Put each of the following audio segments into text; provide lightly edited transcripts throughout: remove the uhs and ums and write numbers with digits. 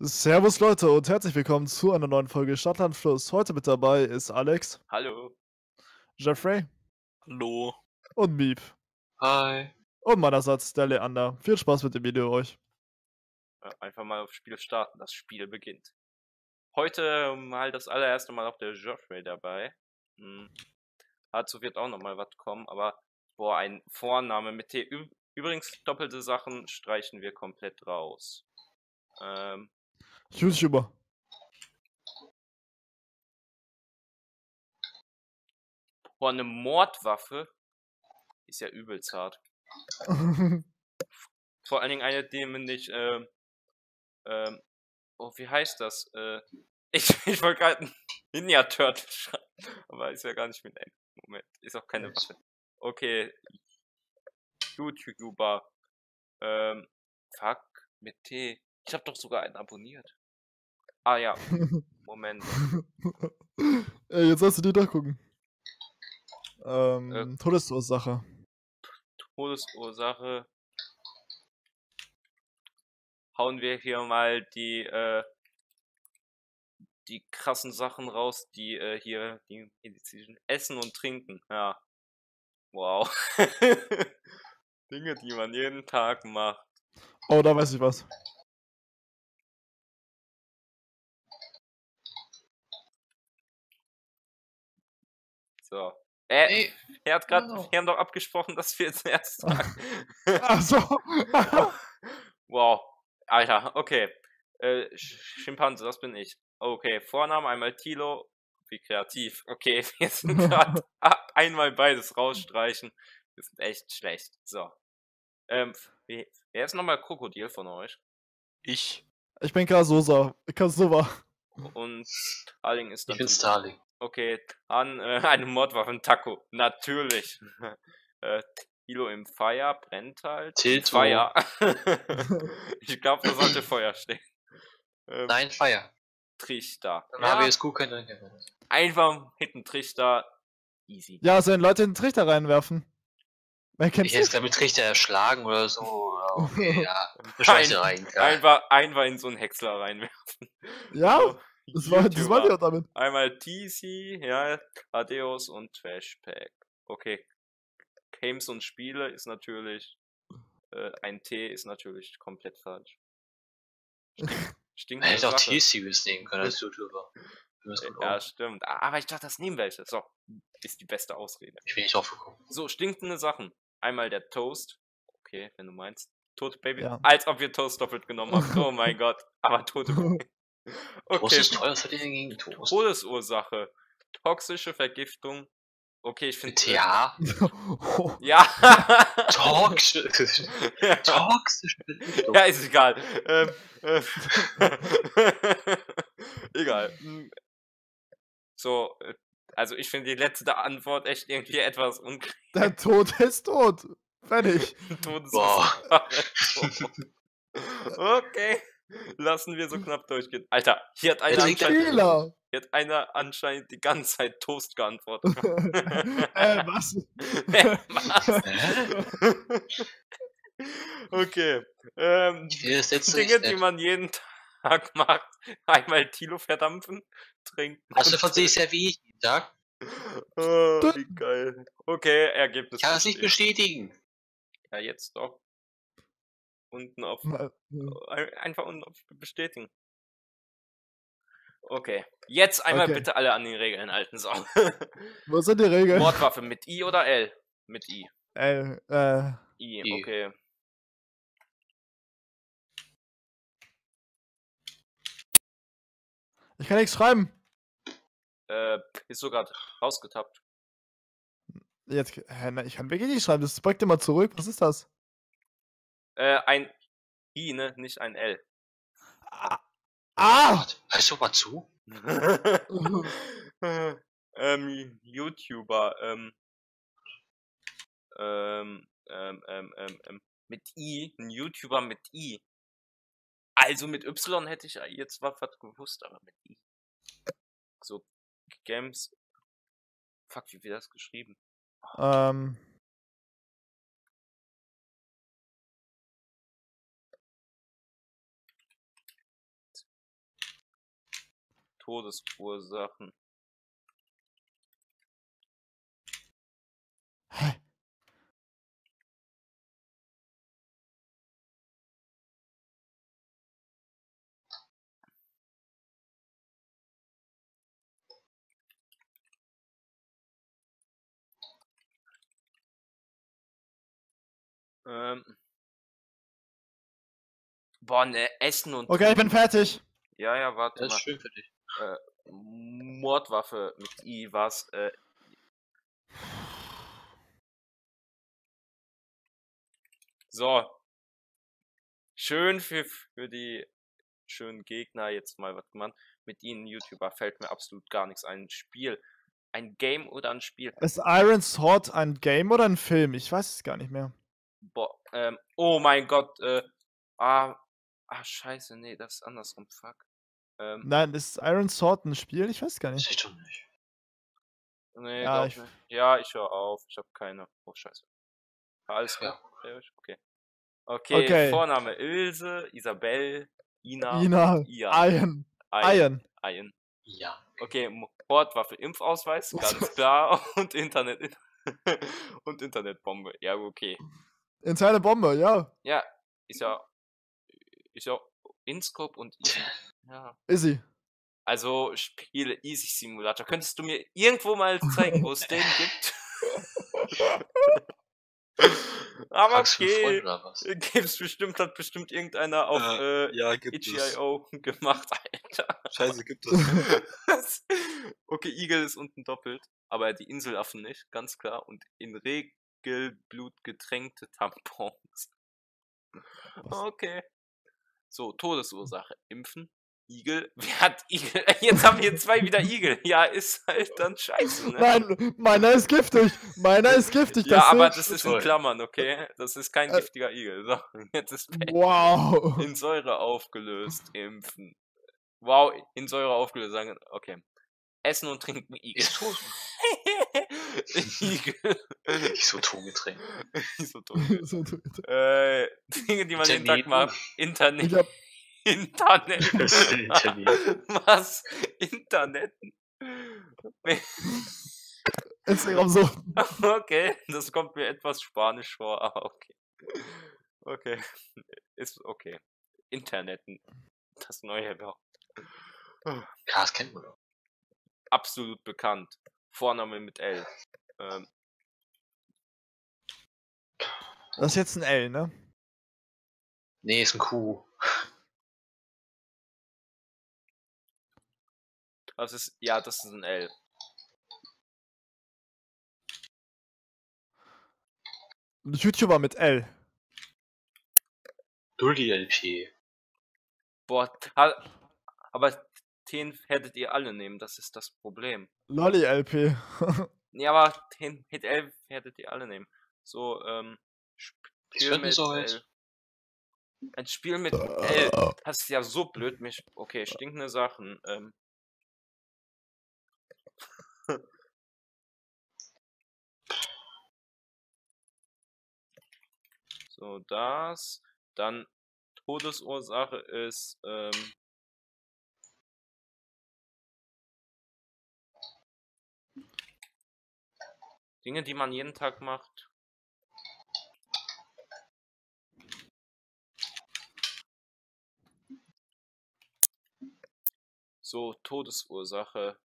Servus Leute und herzlich willkommen zu einer neuen Folge Stadt Land Fluss. Heute mit dabei ist Alex. Hallo. Jeffrey. Hallo. Und Miep. Hi. Und meinerseits der Leander. Viel Spaß mit dem Video euch. Einfach mal aufs Spiel starten, das Spiel beginnt. Heute mal das allererste Mal auch der Jeffrey dabei. Dazu wird auch nochmal was kommen, aber boah, ein Vorname mit T. Übrigens, doppelte Sachen streichen wir komplett raus. YouTuber. Boah, eine Mordwaffe ist ja übelst hart. Vor allen Dingen eine, die man nicht, wie heißt das? Ich wollte gerade einen Ninja-Turtle schreiben, aber ist ja gar nicht mit einem. Moment, ist auch keine Waffe. Okay. YouTuber. Fuck, mit T. Ich hab doch sogar einen abonniert. Ah ja. Moment. Ey, jetzt sollst du dir doch gucken. Todesursache. Todesursache. Hauen wir hier mal die krassen Sachen raus, die hier die Medizin essen und trinken. Ja. Wow. Dinge, die man jeden Tag macht. Oh, da weiß ich was. So. Er hat gerade, wir haben doch abgesprochen, dass wir jetzt erst sagen. Ach so. Wow. Alter, okay. Chimpanzee, das bin ich. Okay, Vorname einmal Tilo. Wie kreativ. Okay, wir sind gerade einmal beides rausstreichen. Wir sind echt schlecht. So. Wer ist nochmal Krokodil von euch? Ich. Ich bin Kasosa. Kasova. Und Starling ist dann. Ich bin Starling. Okay, an eine Mordwaffe, ein Taco. Natürlich. Tilo im Feuer, brennt halt. Tilt Feuer. Ich glaube, da sollte Feuer stehen. Nein, Feuer. Trichter. Ja, wir SQ können einfach hinten Trichter. Easy. Ja, sollen Leute in den Trichter reinwerfen? Ich hätte damit Trichter erschlagen oder so. Oder okay, ja. Einfach in so einen Häcksler reinwerfen. Ja? So. Das war ja damit. Einmal TC, ja, Adeus und Trashpack. Okay. Games und Spiele ist natürlich. Ein T ist natürlich komplett falsch. Stinkt. Man hätte auch TC nehmen können als YouTuber. Ja, stimmt. Aber ich dachte, das nehmen welche. So, ist die beste Ausrede. Ich will nicht aufgekommen. So, stinkende Sachen. Einmal der Toast. Okay, wenn du meinst. Tote Baby. Ja. Als ob wir Toast doppelt genommen haben. Oh mein Gott. Aber tote Baby. Okay. Toast ist teuer, was hat ihr denn gegen Toast? Todesursache. Toxische Vergiftung. Okay, ich finde. Ja. Ja. Toxisch. Toxisch. Ja, ist egal. Egal. So, also ich finde die letzte Antwort echt irgendwie etwas unklar. Der Tod ist tot. Fertig. Tod ist tot. Okay. Lassen wir so knapp durchgehen. Alter, hier hat einer anscheinend die ganze Zeit Toast geantwortet. Was? Was? Okay. Dinge, die man jeden Tag macht. Einmal Tilo verdampfen, trinken. Hast du von sich ja wie ich jeden Tag? Oh, wie geil. Okay, Ergebnis. Kann das nicht bestätigen. Ja, jetzt doch. Unten auf. Einfach unten auf bestätigen. Okay. Jetzt einmal bitte alle an den Regeln halten. So. Was sind die Regeln? Mordwaffe mit I oder L? Mit I. L. I, okay. Ich kann nichts schreiben. Ist sogar rausgetappt. Jetzt. Hä, ich kann wirklich nicht schreiben. Das beugt immer zurück. Was ist das? Ein I, ne? Nicht ein L. Ah! Hörst du mal zu? YouTuber, mit I, ein YouTuber mit I. Also mit Y hätte ich jetzt was gewusst, aber mit I. So, Games. Fuck, wie wird das geschrieben? Todesursachen. Hä? Boah, ne, Essen und... Okay, ich bin fertig. Ja, ja, warte mal. Das ist schön für dich. Mordwaffe mit I, was? So. Schön für die schönen Gegner jetzt mal, was man mit ihnen, YouTuber, fällt mir absolut gar nichts ein. Spiel. Ein Game oder ein Spiel? Ist Iron Sword ein Game oder ein Film? Ich weiß es gar nicht mehr. Boah, oh mein Gott, scheiße, nee, das ist andersrum, fuck. Nein, ist Iron Sword ein Spiel? Ich weiß gar nicht. Ich schon nicht. Nee, ja, ich nicht. Ja, ich höre auf, ich habe keine. Oh, scheiße. Alles klar. Ja. Okay. Okay, Vorname Ilse, Isabel, Ina, Ian. Ian. Ja. Okay, Mordwaffe, Impfausweis, ganz klar, und Internet. Und Internetbombe, ja, okay. Internetbombe, ja. Ja, ist ja Inscope und Easy. Ja. Easy. Also Spiele Easy Simulator. Könntest du mir irgendwo mal zeigen, wo es den gibt? Aber okay, gibt's bestimmt, hat bestimmt irgendeiner auf itch.io gemacht, Alter. Scheiße, gibt es. Okay, Igel ist unten doppelt, aber die Inselaffen nicht, ganz klar. Und in Regelblut getränkte Tampons. Okay. So, Todesursache. Impfen. Igel. Wer hat Igel? Jetzt haben wir zwei wieder Igel. Ja, ist halt dann scheiße, ne? Nein, meiner ist giftig. Meiner ist giftig. Das ja, aber das ist in Klammern, okay? Das ist kein giftiger Igel. So, jetzt ist Pech. Wow. In Säure aufgelöst. Impfen. Wow, in Säure aufgelöst. Sagen, okay. Essen und trinken Igel. Igel. Isotongetränk. Isotongetränk. Dinge, die man jeden Tag macht. Internet. Was? Internet? Instagram so. Okay, das kommt mir etwas spanisch vor, aber okay. Okay. Ist okay. Interneten. Das neue Wort. Ja, das kennt man doch. Absolut bekannt. Vorname mit L. Das ist jetzt ein L, ne? Nee, ist ein Q. Das ist, ja, das ist ein L. Ein YouTuber mit L. Lolli LP. Boah, aber den hättet ihr alle nehmen, das ist das Problem. Lolli LP. Ja, aber den mit L hättet ihr alle nehmen. So, Spiel mit L. Ein Spiel mit L. Das ist ja so blöd. Okay, stinkende Sachen. So, das. Dann Todesursache ist Dinge, die man jeden Tag macht. So, Todesursache.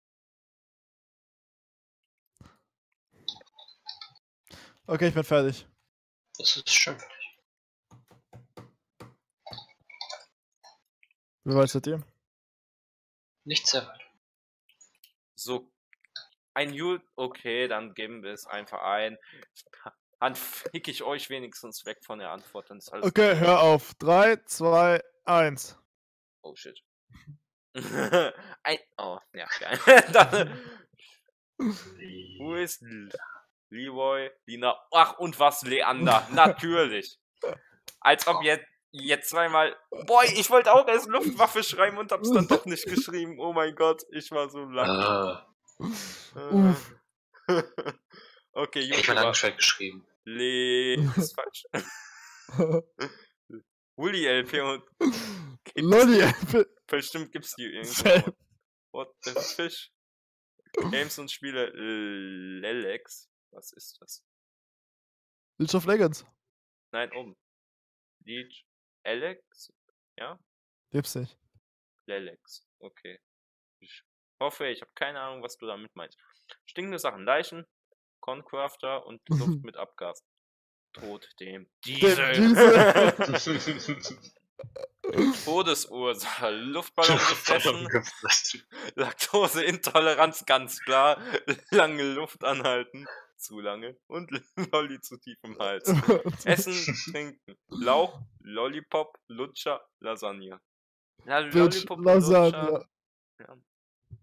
Okay, ich bin fertig. Das ist schön. Wie weit seid ihr? Nicht sehr weit. So, okay, dann geben wir es einfach ein. Dann fick ich euch wenigstens weg von der Antwort. Dann ist alles okay, gut. Hör auf. 3, 2, 1. Oh shit. Oh, ja, geil. Wo ist Leroy, Lina? Ach, und was, Leander? Natürlich. Als ob jetzt zweimal. Boy, ich wollte auch erst Luftwaffe schreiben und hab's dann doch nicht geschrieben. Oh mein Gott, ich war so lang. Okay, ich habe Langschwert geschrieben. Ist falsch. Lolli LP und. Lolli LP. Bestimmt gibt's die irgendwo. What the fish? Games und Spiele Lelex. Was ist das? League of Legends. Nein, oben. League Alex? Ja? Gibt's nicht. Lelex. Okay. Ich hoffe, ich habe keine Ahnung, was du damit meinst. Stinkende Sachen. Leichen, Concrafter und Luft mit Abgas. Tod dem Diesel. Todesursache, Luftballon gefressen, Laktoseintoleranz ganz klar, lange Luft anhalten, zu lange und Lolli zu tief im Hals. Essen, trinken, Lauch, Lollipop, Lutscher, Lasagne. Ja, Lollipop, Lasagne. Lutscher.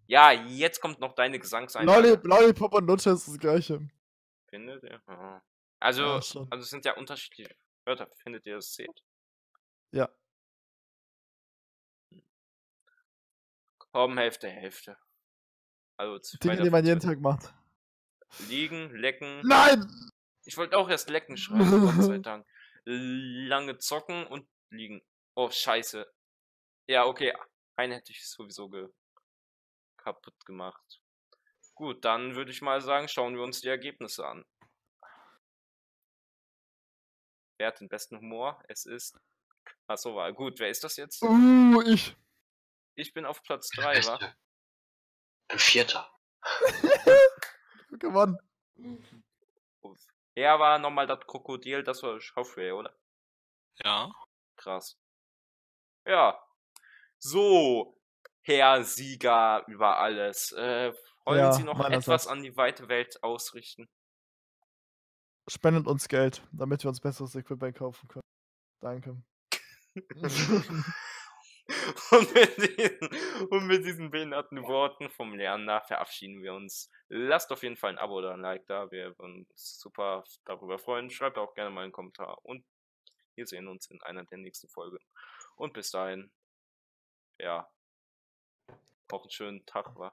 Ja, jetzt kommt noch deine Gesangseinlage. Lollipop und Lutscher ist das gleiche. Findet ihr? Ja. Also es sind ja unterschiedliche Wörter. Findet ihr das zählt? Ja. Haben Hälfte, Hälfte. Also Dinge, die man jeden Tag macht. Liegen, lecken. Nein! Ich wollte auch erst lecken schreiben, Gott sei Dank. Lange zocken und liegen. Oh, scheiße. Ja, okay. Einen hätte ich sowieso kaputt gemacht. Gut, dann würde ich mal sagen, schauen wir uns die Ergebnisse an. Wer hat den besten Humor? Es ist... Achso, war gut. Wer ist das jetzt? Ich. Ich bin auf Platz 3, wa? Ein Vierter. Gewonnen. Er war nochmal das Krokodil, das war Jeffrey, oder? Ja. Krass. Ja. So, Herr Sieger über alles. Wollen Sie noch etwas an die weite Welt ausrichten? Spendet uns Geld, damit wir uns besseres Equipment kaufen können. Danke. Und mit diesen behinderten Worten vom Leander verabschieden wir uns. Lasst auf jeden Fall ein Abo oder ein Like da. Wir würden uns super darüber freuen. Schreibt auch gerne mal einen Kommentar. Und wir sehen uns in einer der nächsten Folgen. Und bis dahin, ja, auch einen schönen Tag, wa?